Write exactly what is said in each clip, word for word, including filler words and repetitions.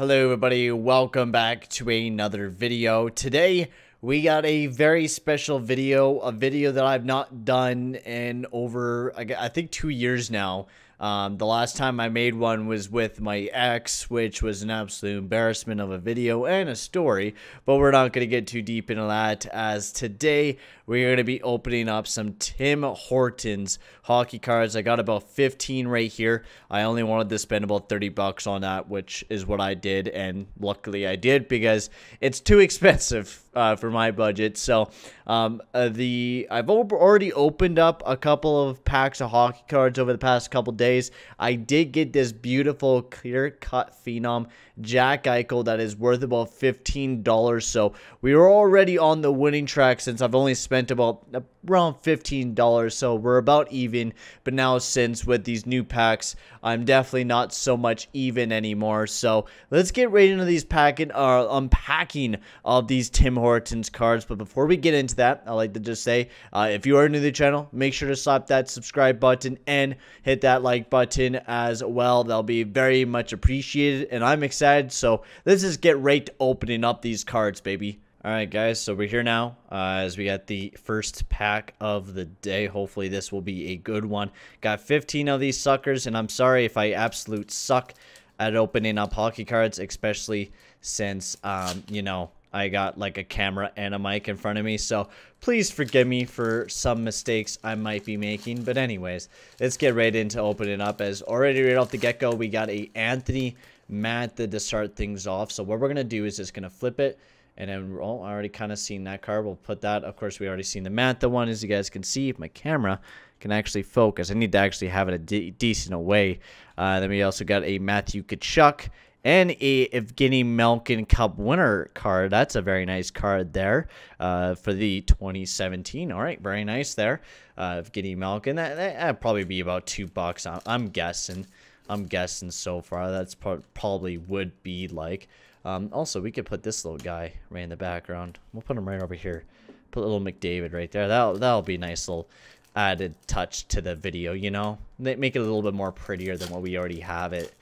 Hello everybody, welcome back to another video. Today we got a very special video, a video that I've not done in over, I think, two years now. Um, the last time I made one was with my ex, which was an absolute embarrassment of a video and a story, but we're not going to get too deep into that, as today we're going to be opening up some Tim Hortons hockey cards. I got about fifteen right here. I only wanted to spend about thirty bucks on that, which is what I did, and luckily I did because it's too expensive Uh, for my budget. So um, uh, the I've already opened up a couple of packs of hockey cards over the past couple days. I did get this beautiful clear cut phenom Jack Eichel that is worth about fifteen dollars. So we were already on the winning track, since I've only spent about around fifteen dollars. So we're about even. But now, since with these new packs, I'm definitely not so much even anymore. So let's get right into these packing uh, unpacking of these Tim Hortons cards. But before we get into that, I like to just say, uh, if you are new to the channel, make sure to slap that subscribe button and hit that like button as well. That'll be very much appreciated, and I'm excited. So let's just get right to opening up these cards, baby. All right, guys, so we're here now uh, as we got the first pack of the day. Hopefully this will be a good one. Got fifteen of these suckers, and I'm sorry if I absolute suck at opening up hockey cards, especially since, um, you know, I got like a camera and a mic in front of me, so please forgive me for some mistakes I might be making. But anyways, let's get right into opening up. As already right off the get-go, we got a Anthony Mantha to start things off. So what we're going to do is just going to flip it, and then, oh, I already kind of seen that card. We'll put that. Of course, we already seen the Mantha one, as you guys can see. If my camera can actually focus, I need to actually have it a de decent away. Uh, then we also got a Matthew Tkachuk and a Evgeny Malkin Cup winner card. That's a very nice card there uh, for the twenty seventeen. All right, very nice there. Uh, Evgeny Malkin, that, that'd probably be about two bucks. I'm, I'm guessing. I'm guessing so far. That's pro probably would be like. Um, also, we could put this little guy right in the background. We'll put him right over here. Put a little McDavid right there. That'll, that'll be a nice little added touch to the video, you know? Make it a little bit more prettier than what we already have it.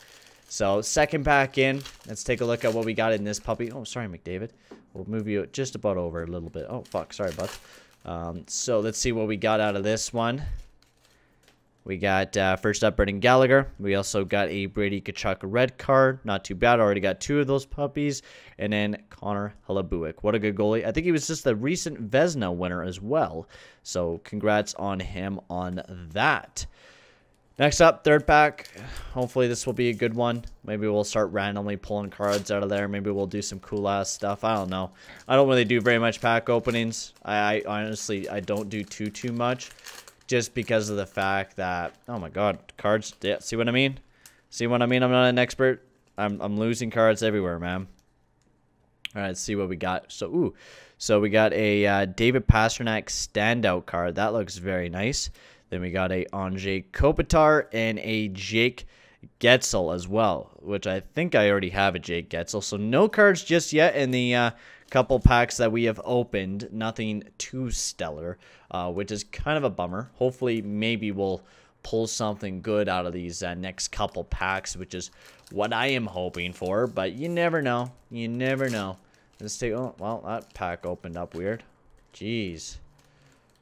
So, second pack in. Let's take a look at what we got in this puppy. Oh, sorry, McDavid. We'll move you just about over a little bit. Oh, fuck. Sorry, bud. Um, so, let's see what we got out of this one. We got, uh, first up, Brendan Gallagher. We also got a Brady Kachuk red card. Not too bad. Already got two of those puppies. And then Connor Hellebuyck. What a good goalie. I think he was just the recent Vezina winner as well. So, congrats on him on that. Next up, third pack. Hopefully this will be a good one. Maybe we'll start randomly pulling cards out of there. Maybe we'll do some cool-ass stuff. I don't know. I don't really do very much pack openings. I, I honestly, I don't do too, too much. Just because of the fact that, oh my god, cards. Yeah, see what I mean? See what I mean? I'm not an expert. I'm, I'm losing cards everywhere, man. All right, let's see what we got. So, ooh. So we got a uh, David Pasternak standout card. That looks very nice. Then we got a Anže Kopitar and a Jake Getzel as well, which I think I already have a Jake Getzel. So no cards just yet in the uh, couple packs that we have opened. Nothing too stellar, uh, which is kind of a bummer. Hopefully maybe we'll pull something good out of these uh, next couple packs, which is what I am hoping for. But you never know. You never know. Let's take, oh, well, that pack opened up weird. Jeez.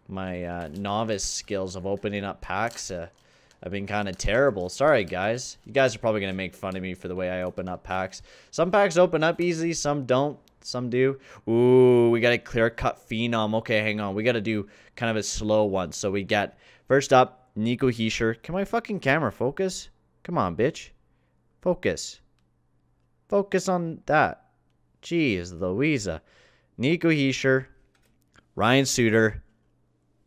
My uh, novice skills of opening up packs uh, have been kind of terrible. Sorry, guys. You guys are probably going to make fun of me for the way I open up packs. Some packs open up easily. Some don't. Some do. Ooh, we got a clear-cut phenom. Okay, hang on. We got to do kind of a slow one. So we got, first up, Nico Hischier. Can my fucking camera focus? Come on, bitch. Focus. Focus on that. Jeez, Louisa. Nico Hischier. Ryan Suter.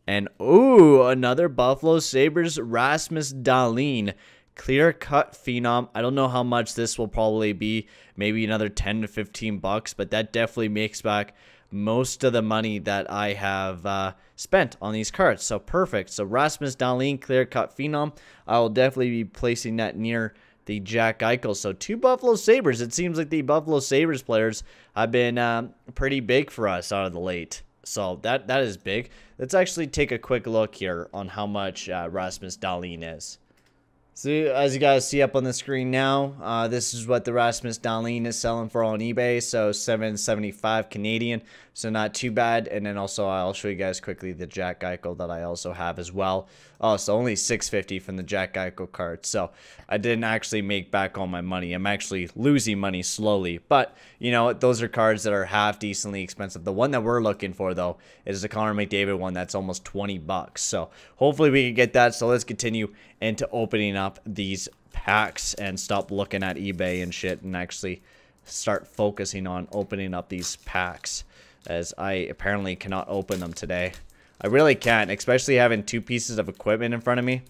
And, ooh, another Buffalo Sabres, Rasmus Dahlin. Clear-cut phenom. I don't know how much this will probably be. Maybe another ten to fifteen bucks. But that definitely makes back most of the money that I have uh, spent on these cards. So, perfect. So, Rasmus Dahlin, clear-cut phenom. I will definitely be placing that near the Jack Eichel. So, two Buffalo Sabres. It seems like the Buffalo Sabres players have been um, pretty big for us out of the late. So that that is big. Let's actually take a quick look here on how much uh, Rasmus Dahlin is. So as you guys see up on the screen now, uh, this is what the Rasmus Dahlin is selling for on eBay. So seven seventy-five Canadian, so not too bad. And then also I'll show you guys quickly the Jack Eichel that I also have as well. Oh, so only six fifty from the Jack Eichel card. So I didn't actually make back all my money. I'm actually losing money slowly. But you know, those are cards that are half decently expensive. The one that we're looking for though is the Connor McDavid one that's almost twenty bucks. So hopefully we can get that. So let's continue into opening up these packs and stop looking at eBay and shit and actually start focusing on opening up these packs, as I apparently cannot open them today. I really can't, especially having two pieces of equipment in front of me.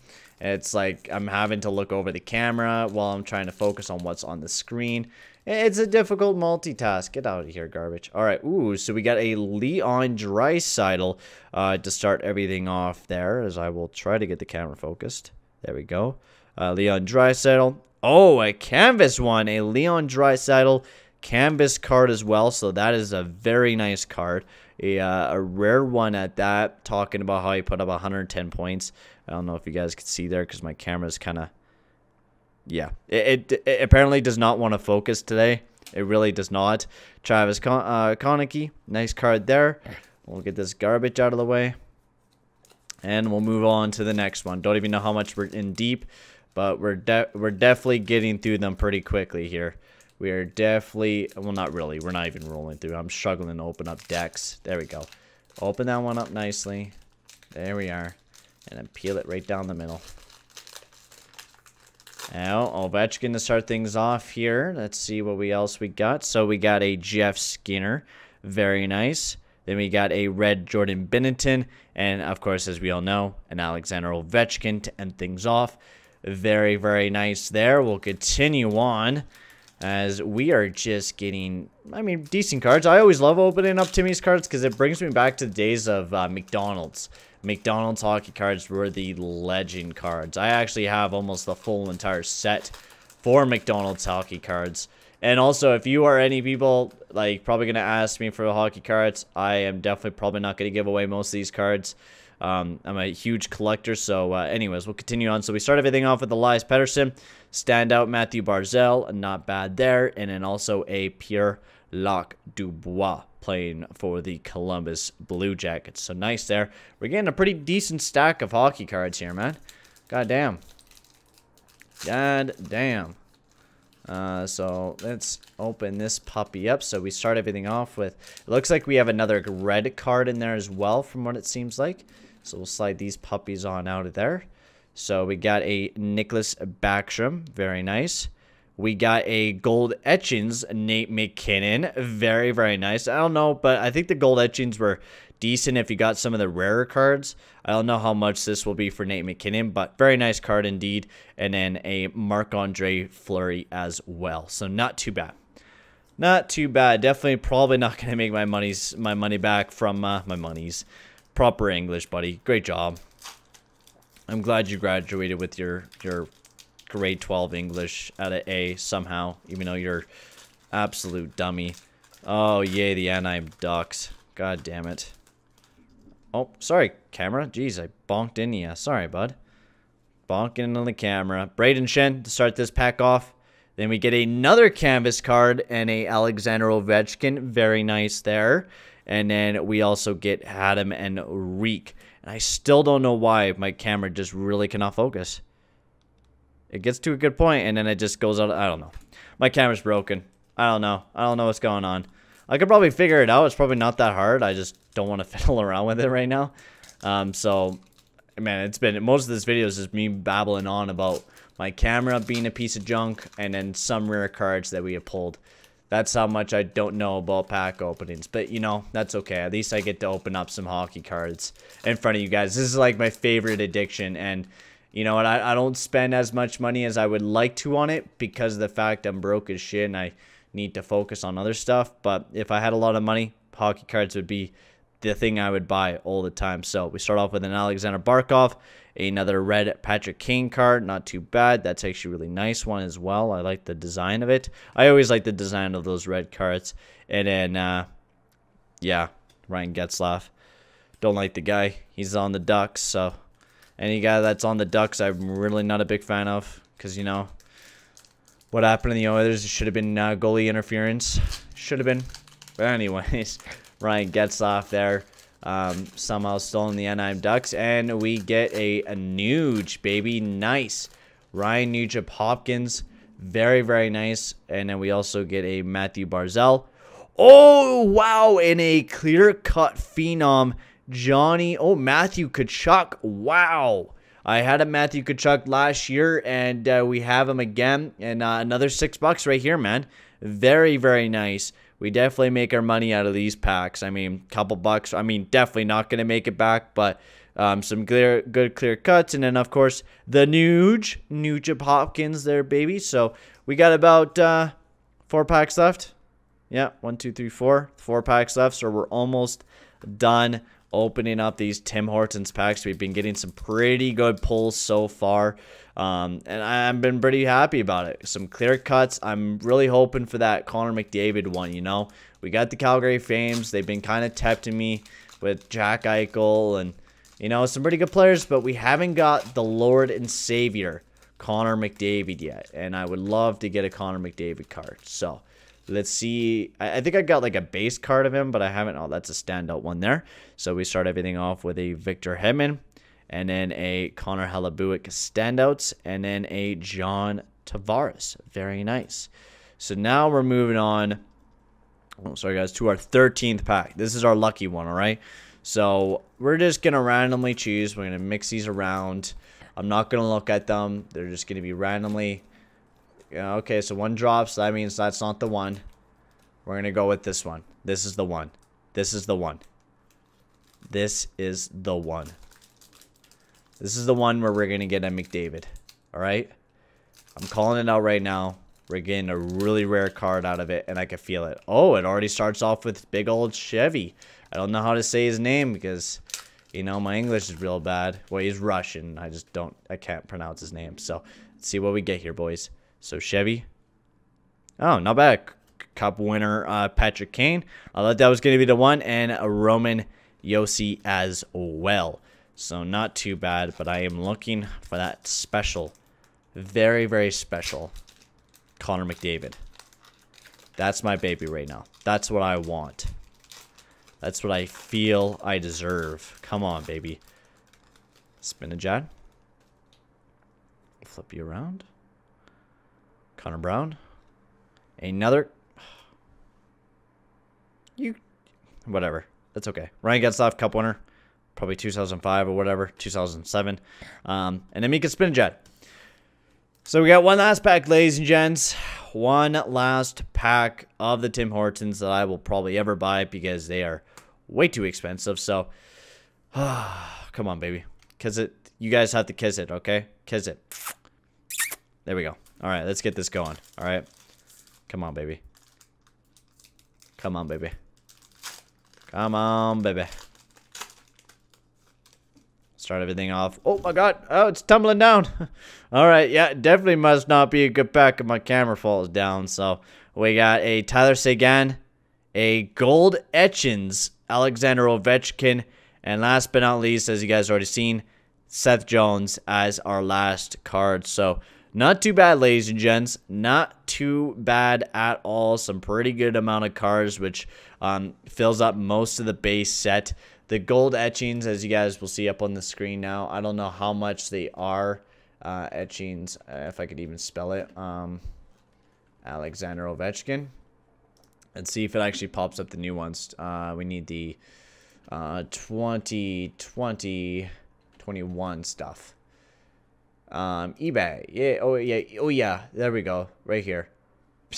It's like I'm having to look over the camera while I'm trying to focus on what's on the screen. It's a difficult multitask. Get out of here, garbage. All right. Ooh, so we got a Leon Draisaitl uh, to start everything off there, as I will try to get the camera focused. There we go. Uh, Leon Draisaitl. Oh, a canvas one. A Leon Draisaitl canvas card as well. So that is a very nice card. A, uh, a rare one at that. Talking about how he put up one hundred ten points. I don't know if you guys can see there because my camera is kind of... Yeah. It, it, it apparently does not want to focus today. It really does not. Travis Con uh, Konecki. Nice card there. We'll get this garbage out of the way. And we'll move on to the next one. Don't even know how much we're in deep, but we're de we're definitely getting through them pretty quickly here. We are definitely, well, not really. We're not even rolling through. I'm struggling to open up decks. There we go. Open that one up nicely. There we are. And then peel it right down the middle. Now, Ovechkin to start things off here. Let's see what we else we got. So we got a Jeff Skinner. Very nice. Then we got a red Jordan Bennington. And, of course, as we all know, an Alexander Ovechkin to end things off. Very, very nice there. We'll continue on as we are just getting, I mean, decent cards. I always love opening up Timmy's cards because it brings me back to the days of uh, McDonald's. McDonald's hockey cards were the legend cards. I actually have almost the full entire set for McDonald's hockey cards. And also, if you are any people, like, probably going to ask me for the hockey cards, I am definitely probably not going to give away most of these cards. Um, I'm a huge collector, so uh, anyways, we'll continue on. So we start everything off with Elias Pettersson, standout Matthew Barzal, not bad there. And then also a Pierre Luc Dubois playing for the Columbus Blue Jackets. So nice there. We're getting a pretty decent stack of hockey cards here, man. God damn. God damn. Uh, so let's open this puppy up. So we start everything off with, it looks like we have another red card in there as well from what it seems like. So we'll slide these puppies on out of there. So we got a Nicholas Backstrom. Very nice. We got a gold etchings, Nate McKinnon. Very, very nice. I don't know, but I think the gold etchings were decent if you got some of the rarer cards. I don't know how much this will be for Nate McKinnon, but very nice card indeed. And then a Marc-Andre Fleury as well. So not too bad. Not too bad. Definitely probably not going to make my money's my money back from uh, my monies. Proper English, buddy. Great job. I'm glad you graduated with your, your grade twelve English out of A somehow, even though you're absolute dummy. Oh, yay, the Anaheim Ducks. God damn it. Oh, sorry, camera. Jeez, I bonked in ya. Sorry, bud. Bonking on the camera. Brayden Schenn to start this pack off. Then we get another canvas card and a Alexander Ovechkin. Very nice there. And then we also get Haddam and Reek. And I still don't know why my camera just really cannot focus. It gets to a good point, and then it just goes out. I don't know. My camera's broken. I don't know. I don't know what's going on. I could probably figure it out. It's probably not that hard. I just don't want to fiddle around with it right now. Um, so, man, it's been... Most of this video is just me babbling on about my camera being a piece of junk and then some rare cards that we have pulled. That's how much I don't know about pack openings. But, you know, that's okay. At least I get to open up some hockey cards in front of you guys. This is, like, my favorite addiction, and... You know, and I, I don't spend as much money as I would like to on it because of the fact I'm broke as shit and I need to focus on other stuff. But if I had a lot of money, hockey cards would be the thing I would buy all the time. So we start off with an Alexander Barkov, another red Patrick Kane card. Not too bad. That's actually a really nice one as well. I like the design of it. I always like the design of those red cards. And then, uh, yeah, Ryan Getzlaff. Don't like the guy. He's on the Ducks, so... Any guy that's on the Ducks, I'm really not a big fan of, because, you know, what happened in the Oilers, it should have been uh, goalie interference. Should have been. But anyways, Ryan Getzlaff there. Um, somehow still in the Anaheim Ducks. And we get a, a Nuge, baby. Nice. Ryan Nugent Hopkins. Very, very nice. And then we also get a Matthew Barzal. Oh, wow. And a clear-cut phenom. Johnny. Oh, Matthew Tkachuk. Wow. I had a Matthew Tkachuk last year, and uh, we have him again. And uh, another six bucks right here, man. Very, very nice. We definitely make our money out of these packs. I mean, couple bucks. I mean, definitely not going to make it back, but um, some clear, good clear cuts. And then, of course, the Nuge, Nugent Hopkins there, baby. So we got about uh, four packs left. Yeah, one, two, three, four. Four packs left, so we're almost done opening up these Tim Hortons packs. We've been getting some pretty good pulls so far, um, and I've been pretty happy about it. Some clear cuts. I'm really hoping for that Connor McDavid one, you know. We got the Calgary Flames. They've been kind of tempting me with Jack Eichel and, you know, some pretty good players, but we haven't got the Lord and Savior, Connor McDavid, yet, and I would love to get a Connor McDavid card. So let's see. I think I got like a base card of him, but I haven't. Oh, that's a standout one there. So we start everything off with a Victor Hedman, and then a Connor Hellebuyck standouts, and then a John Tavares. Very nice. So now we're moving on. Oh, sorry, guys, to our thirteenth pack. This is our lucky one, all right? So we're just going to randomly choose. We're going to mix these around. I'm not going to look at them. They're just going to be randomly. Yeah, okay, so one drops. That means that's not the one. We're going to go with this one. This is the one. This is the one. This is the one. This is the one where we're going to get a McDavid. All right? I'm calling it out right now. We're getting a really rare card out of it, and I can feel it. Oh, it already starts off with big old Chevy. I don't know how to say his name because, you know, my English is real bad. Well, he's Russian. I just don't, I can't pronounce his name. So, let's see what we get here, boys. So Chevy, oh, not bad. Cup winner uh, Patrick Kane. I thought that was going to be the one, and a Roman Yossi as well. So not too bad, but I am looking for that special, very, very special Connor McDavid. That's my baby right now. That's what I want. That's what I feel I deserve. Come on, baby. Spin a jad. Flip you around. Connor Brown, another, you, whatever, that's okay. Ryan Getzlaff, cup winner, probably two thousand five or whatever, two thousand seven, um, and then Mika Zibanejad. So we got one last pack, ladies and gents, one last pack of the Tim Hortons that I will probably ever buy because they are way too expensive. So, come on, baby, kiss it. You guys have to kiss it, okay? Kiss it. There we go. All right, let's get this going. All right. Come on, baby. Come on, baby. Come on, baby. Start everything off. Oh, my God. Oh, it's tumbling down. All right. Yeah, definitely must not be a good pack if my camera falls down. So we got a Tyler Seguin, a Gold Etchins, Alexander Ovechkin, and last but not least, as you guys already seen, Seth Jones as our last card. So not too bad, ladies and gents. Not too bad at all. Some pretty good amount of cards, which um, fills up most of the base set. The gold etchings, as you guys will see up on the screen now, I don't know how much they are. Uh, etchings, uh, if I could even spell it. Um, Alexander Ovechkin. Let's see if it actually pops up the new ones. Uh, we need the uh, twenty, twenty, twenty-one stuff. Um, eBay, yeah, oh yeah, oh yeah, there we go, right here.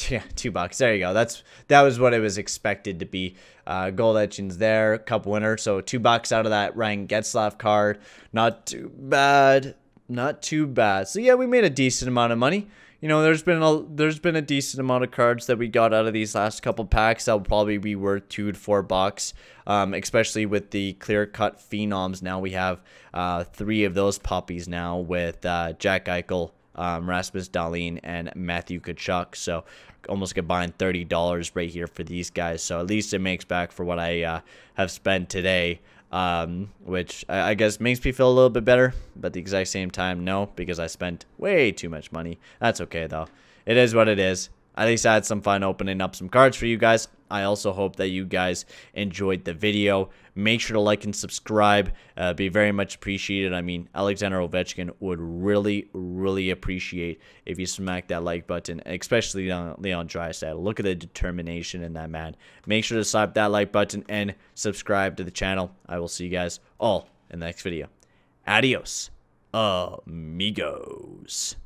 Yeah, two bucks, there you go. That's, that was what it was expected to be. Uh, gold etchings there, cup winner, so two bucks out of that Ryan Getzlaff card. Not too bad, not too bad. So yeah, we made a decent amount of money. You know, there's been a, there's been a decent amount of cards that we got out of these last couple packs that'll probably be worth two to four bucks, um, especially with the clear-cut phenoms. Now we have uh, three of those puppies now with uh, Jack Eichel, um, Rasmus Dahlin, and Matthew Tkachuk. So almost combined thirty dollars right here for these guys. So at least it makes back for what I uh, have spent today um, which I, I guess makes me feel a little bit better. But at the exact same time, no, because I spent way too much money. That's okay, though. It is what it is. At least I had some fun opening up some cards for you guys. I also hope that you guys enjoyed the video. Make sure to like and subscribe. Uh, be very much appreciated. I mean, Alexander Ovechkin would really, really appreciate if you smack that like button, especially on Leon Draisaitl. Look at the determination in that man. Make sure to slap that like button and subscribe to the channel. I will see you guys all in the next video. Adios, amigos.